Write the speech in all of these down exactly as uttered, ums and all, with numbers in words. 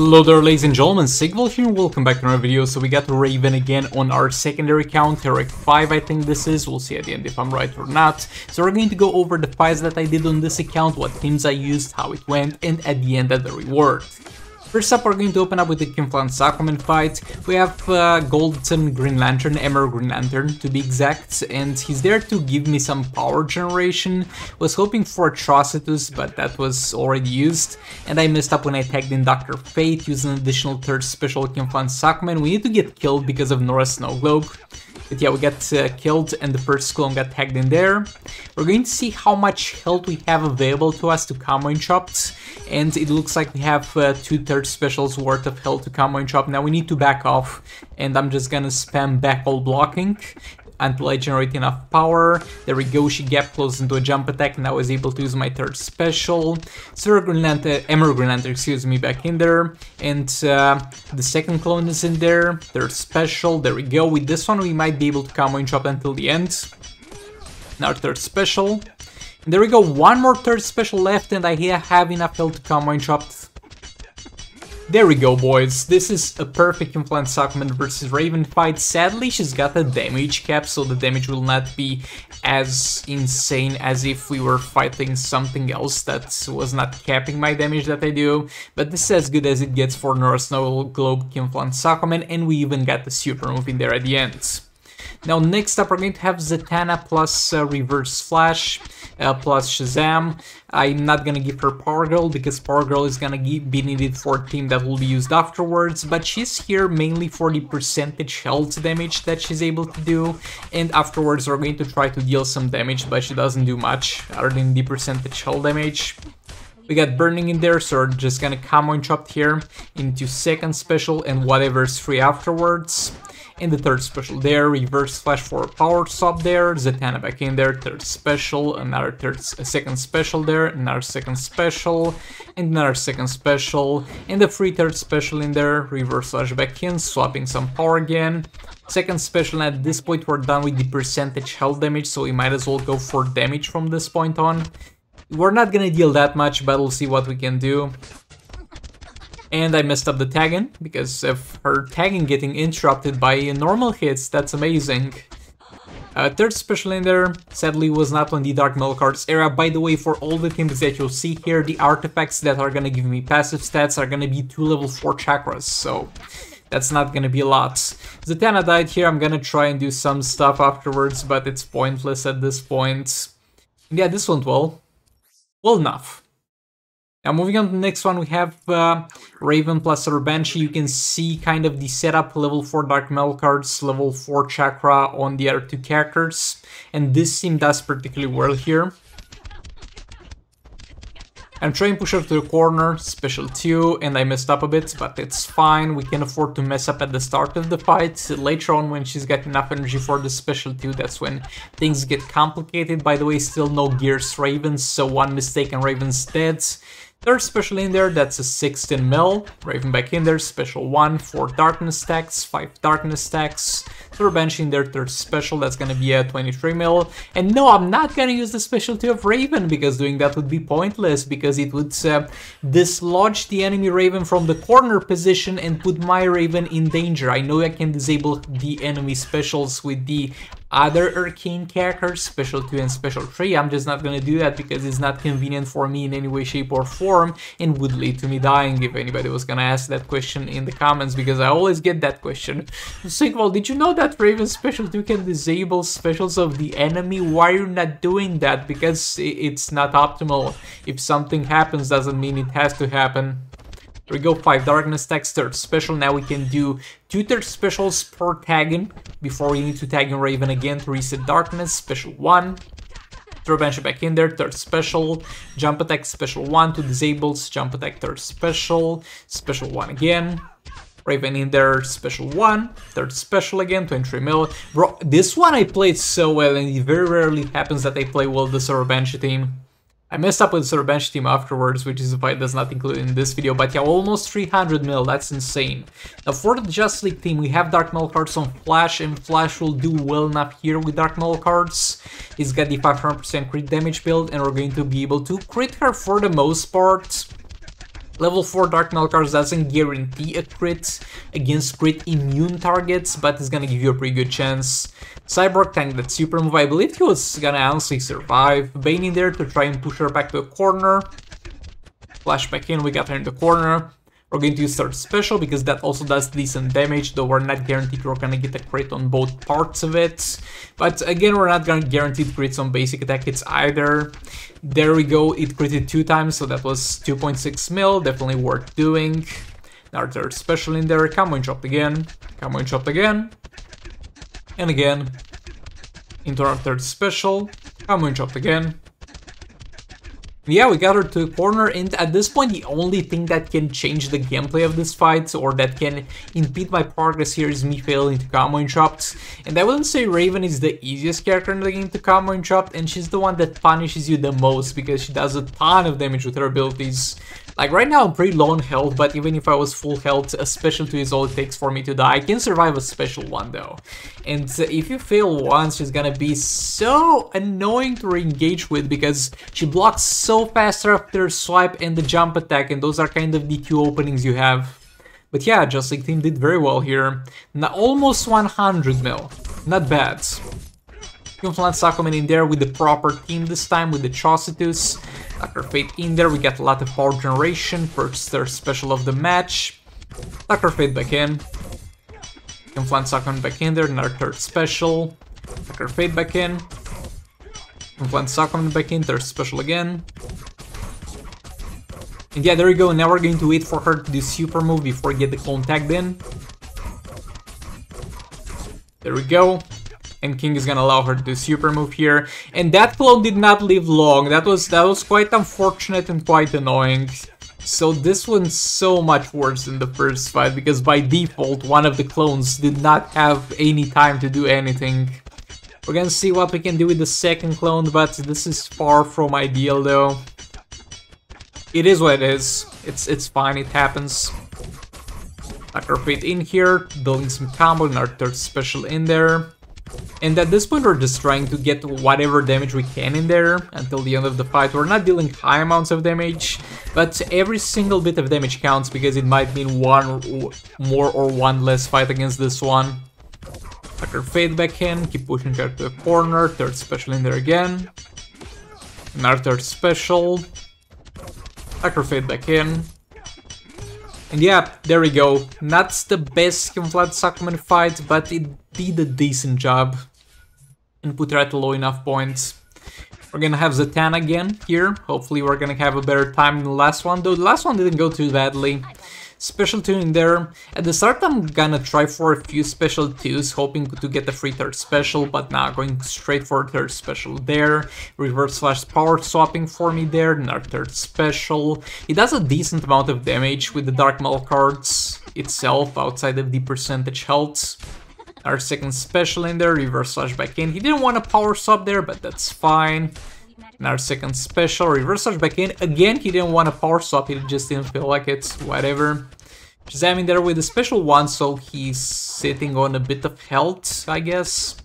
Hello there, ladies and gentlemen, Sigvald here and welcome back to another video. So we got Raven again on our secondary count, Heroic five I think this is, we'll see at the end if I'm right or not. So we're going to go over the fights that I did on this account, what teams I used, how it went, and at the end, at the reward. First up, we're going to open up with the King Flan-Suckerman fight. We have uh, Golden Green Lantern, Emerald Green Lantern to be exact, and he's there to give me some power generation. Was hoping for Atrocitus, but that was already used, and I messed up when I tagged in Doctor Fate, using an additional third special King Flan-Suckerman. We need to get killed because of Nora Snow Globe. But yeah, we got uh, killed and the first clone got tagged in there. We're going to see how much health we have available to us to combo and chop, and it looks like we have uh, two-thirds specials worth of health to combo and chop. Now we need to back off, and I'm just gonna spam back all blocking until I generate enough power. There we go, she gap closed into a jump attack, and I was able to use my third special. So Green Lantern, Emerald Green Lantern, excuse me, back in there, and uh, the second clone is in there, third special, there we go. With this one we might be able to combo and chop until the end. Now third special, and there we go, one more third special left, and I have enough health to combo and chop. There we go, boys, this is a perfect King Flan-Suckerman versus Raven fight. Sadly, she's got a damage cap, so the damage will not be as insane as if we were fighting something else that was not capping my damage that I do, but this is as good as it gets for Nora Snow Globe King Flan-Suckerman, and we even got the super move in there at the end. Now next up we're going to have Zatanna plus uh, Reverse Flash uh, plus Shazam. I'm not gonna give her Power Girl because Power Girl is gonna be needed for a team that will be used afterwards, but she's here mainly for the percentage health damage that she's able to do, and afterwards we're going to try to deal some damage, but she doesn't do much other than the percentage health damage. We got Burning in there, so we're just gonna combo and chop here into second special and whatever's free afterwards. And the third special there, Reverse Flash for a power sub there, Zatanna back in there, third special, another third, second special there, another second special, and another second special, and the free third special in there, Reverse Flash back in, swapping some power again, second special, and at this point we're done with the percentage health damage, so we might as well go for damage from this point on. We're not gonna deal that much, but we'll see what we can do. And I messed up the tagging, because of her tagging getting interrupted by normal hits, that's amazing. Uh, third special in there, sadly was not on the Dark Metal Cards era. By the way, for all the teams that you'll see here, the artifacts that are gonna give me passive stats are gonna be two level four chakras, so that's not gonna be a lot. Zatanna died here, I'm gonna try and do some stuff afterwards, but it's pointless at this point. Yeah, this went well. Well enough. Now moving on to the next one, we have uh, Raven plus Sorabansha. You can see kind of the setup, level four Dark Metal Cards, level four Chakra on the other two characters, and this team does particularly well here. I'm trying to push her to the corner, special two, and I messed up a bit, but it's fine, we can afford to mess up at the start of the fight. Later on, when she's got enough energy for the special two, that's when things get complicated. By the way, still no Gears Raven, so one mistake and Raven's dead. Third special in there, that's a sixteen mil, Raven back in there, special one, four darkness stacks, five darkness stacks, Sorabansha in there, third special, that's gonna be a twenty-three mil, and no, I'm not gonna use the specialty of Raven, because doing that would be pointless, because it would uh, dislodge the enemy Raven from the corner position and put my Raven in danger. I know I can disable the enemy specials with the other arcane characters, special two and special three, I'm just not gonna do that because it's not convenient for me in any way, shape or form and would lead to me dying if anybody was gonna ask that question in the comments, because I always get that question. Sigvald, did you know that Raven's special two can disable specials of the enemy? Why are you not doing that? Because it's not optimal. If something happens, doesn't mean it has to happen. There we go, five darkness tags, third special. Now we can do two third specials per tagging before we need to tag in Raven again to reset darkness, special one. Sorabansha back in there, third special, jump attack, special one to disables, jump attack, third special, special one again. Raven in there, special one, third special again, twenty-three mil. Bro, this one I played so well, and it very rarely happens that I play well the Sorabansha team. I messed up with the Sorabansha team afterwards, which is a fight that's not included in this video, but yeah, almost three hundred mil, that's insane. Now for the Justice League team, we have Dark Metal Cards on Flash, and Flash will do well enough here with Dark Metal Cards. He's got the five hundred percent crit damage build, and we're going to be able to crit her for the most part. Level four Dark Metal Cards doesn't guarantee a crit against crit immune targets, but it's gonna give you a pretty good chance. Cyborg tanked that super move. I believe he was gonna honestly survive. Bane in there to try and push her back to a corner. Flash back in, we got her in the corner. We're going to use our special because that also does decent damage, though we're not guaranteed we're gonna get a crit on both parts of it. But again, we're not gonna guarantee crits on basic attack hits either. There we go, it critted two times, so that was two point six mil, definitely worth doing. Now our third special in there, come on, chopped again, come on, chopped again, and again. Into our third special, come on, chopped again. Yeah, we got her to a corner, and at this point the only thing that can change the gameplay of this fight or that can impede my progress here is me failing to combo and chopped. And I wouldn't say Raven is the easiest character in the game to combo and chopped, and she's the one that punishes you the most because she does a ton of damage with her abilities. Like right now I'm pretty low on health, but even if I was full health, a special two is all it takes for me to die. I can survive a special one though. And if you fail once, she's gonna be so annoying to re-engage with because she blocks so faster after swipe and the jump attack, and those are kind of the two openings you have. But yeah, Justice League team did very well here. Now almost one hundred mil, not bad. King Flan-Suckerman in there with the proper team this time with the Atrocitus. Doctor Fate in there, we got a lot of power generation, first their special of the match. Doctor Fate back in. King Flan-Suckerman back in there, another third special. Doctor Fate back in. Flan-Suckerman back in, there's special again. And yeah, there you go, now we're going to wait for her to do super move before I get the clone tagged in. There we go. And King is gonna allow her to do super move here. And that clone did not live long, that was that was quite unfortunate and quite annoying. So this one's so much worse than the first fight, because by default one of the clones did not have any time to do anything. We're gonna see what we can do with the second clone, but this is far from ideal though. It is what it is. It's it's fine, it happens. Doctor Fate in here, building some combo, and our third special in there. And at this point we're just trying to get whatever damage we can in there until the end of the fight. We're not dealing high amounts of damage, but every single bit of damage counts because it might mean one more or one less fight against this one. Doctor Fate back in, keep pushing her to the corner, third special in there again. Another third special. Doctor Fate back in. And yeah, there we go. Not the best King Flan-Suckerman fight, but it did a decent job. And put her at low enough points. We're gonna have Zatanna again here. Hopefully we're gonna have a better time than the last one, though the last one didn't go too badly. Special two in there. At the start I'm gonna try for a few special twos, hoping to get a free third special, but now nah, going straight for a third special there. Reverse Flash power swapping for me there, and our third special. It does a decent amount of damage with the Dark Metal Cards itself, outside of the percentage health. Our second special in there, Reverse Flash back in. He didn't want to power swap there, but that's fine. And our second special, Reverse Flash back in. Again, he didn't want to power swap, he just didn't feel like it, whatever. Shazam in there with a special one, so he's sitting on a bit of health, I guess.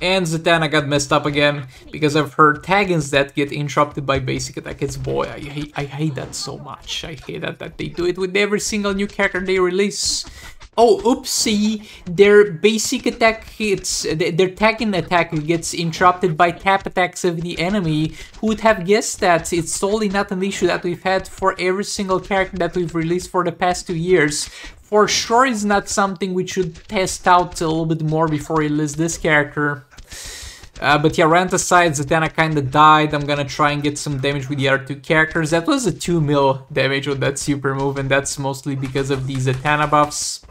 And Zatanna got messed up again, because of her tag-ins that get interrupted by basic attack hits. Boy, I hate, I hate that so much. I hate that, that they do it with every single new character they release. Oh, oopsie, their basic attack hits, their tag-in attack gets interrupted by tap attacks of the enemy. Who would have guessed that? It's totally not an issue that we've had for every single character that we've released for the past two years. For sure it's not something we should test out a little bit more before we list this character. Uh, but yeah, rant aside, Zatanna kinda died. I'm gonna try and get some damage with the other two characters. That was a two mil damage with that super move, and that's mostly because of the Zatanna buffs.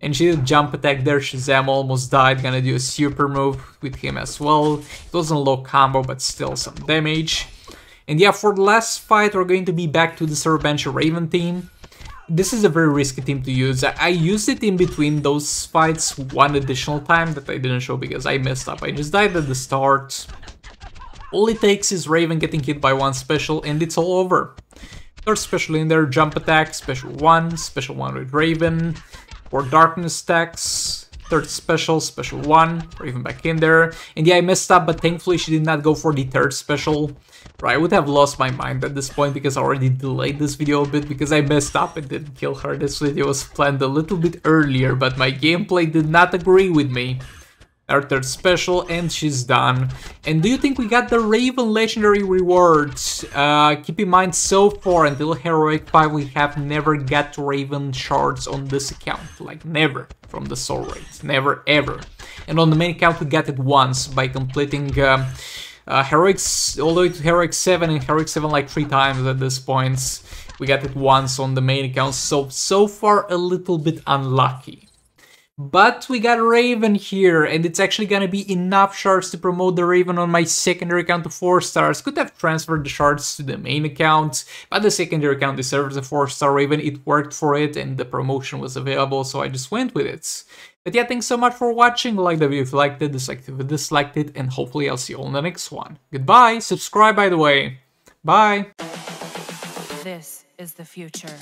And she did jump attack there, Shazam almost died, gonna do a super move with him as well. It wasn't a low combo, but still some damage. And yeah, for the last fight, we're going to be back to the Sorabansha Raven team. This is a very risky team to use. I, I used it in between those fights one additional time that I didn't show because I messed up. I just died at the start. All it takes is Raven getting hit by one special and it's all over. Third special in there, jump attack, special one, special one with Raven. Or darkness attacks, third special, special one, Raven back in there. And yeah, I messed up, but thankfully she did not go for the third special. Or I would have lost my mind at this point, because I already delayed this video a bit because I messed up and didn't kill her. This video was planned a little bit earlier, but my gameplay did not agree with me. Our third special, and she's done. And do you think we got the Raven legendary rewards? Uh, keep in mind, so far until Heroic five, we have never got Raven shards on this account. Like, never from the soul raids. Never, ever. And on the main account, we got it once by completing uh, uh, Heroics all the way to Heroic seven, and Heroic seven like three times at this point. We got it once on the main account, so, so far a little bit unlucky. But we got Raven here, and it's actually gonna be enough shards to promote the Raven on my secondary account to four stars. Could have transferred the shards to the main account, but the secondary account deserves a four star Raven. It worked for it, and the promotion was available, so I just went with it. But yeah, thanks so much for watching. Like the video if you liked it, dislike if you disliked it, and hopefully I'll see you all in the next one. Goodbye, subscribe by the way. Bye! This is the future.